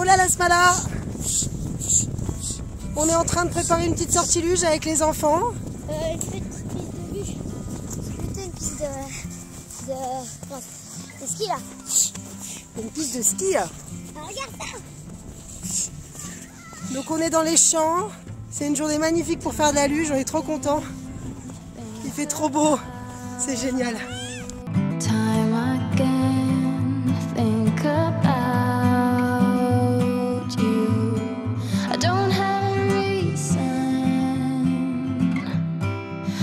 Oh là la Smala! On est en train de préparer une petite sortiluge avec les enfants. Une petite piste de luge. Une piste de... Non, de ski là. Une piste de ski là. Ah, regarde ça! Donc on est dans les champs. C'est une journée magnifique pour faire de la luge. On est trop contents. Il fait trop beau. C'est génial.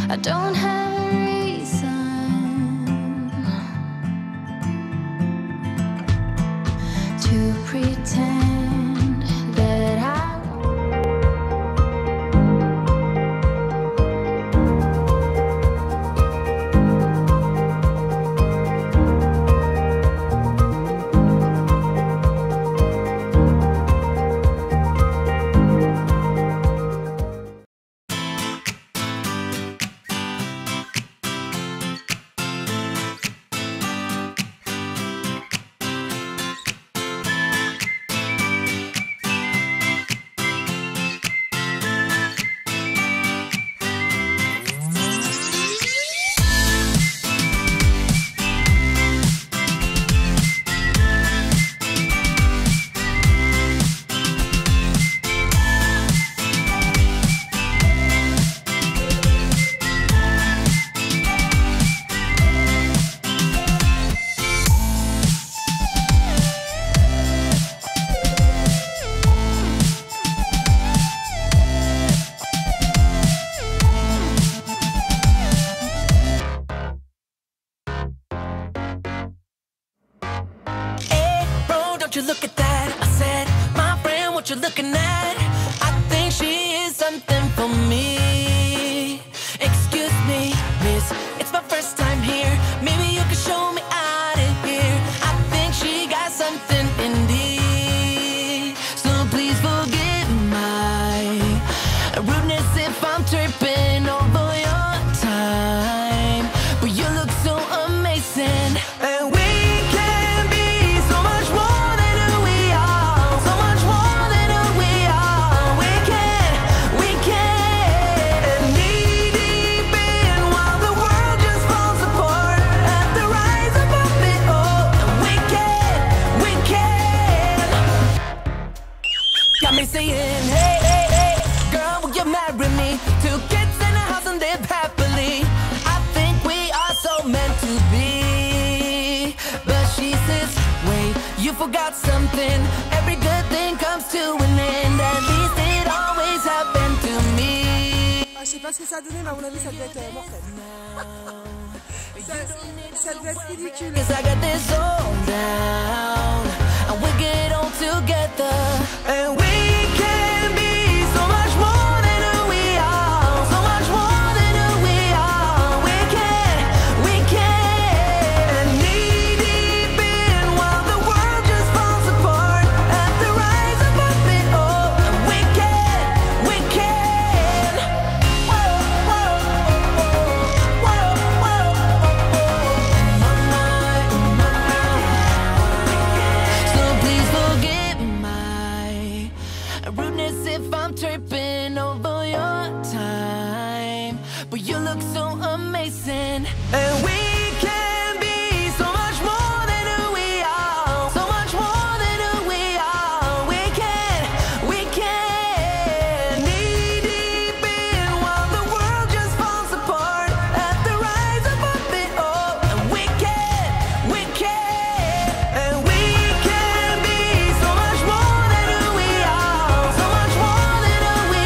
I don't have a reason to pretend that I you look at that. I said, my friend, what you looking at? I think she is something for me. Excuse me, miss, it's my first time here. Maybe you could show me out of here. I think she got something indeed. So please forgive my rudeness if I'm tripping over your time. But you look so amazing. And saying, hey, hey, hey, girl, will you marry me? Two kids in a house and live happily. I think we are so meant to be. But she says, wait, you forgot something. Every good thing comes to an end. At least it always happened to me. Ah, je sais pas ce que ça a donné, mais à mon avis, ça devait être mortel. ça devait être ridicule. Cause I got this all down, and we get on together, and we. If I'm tripping over your time, but you look so amazing, and we can be so much more than who we are, so much more than who we are. We can knee deep in while the world just falls apart at the rise above it all. And we can, and we can be so much more than who we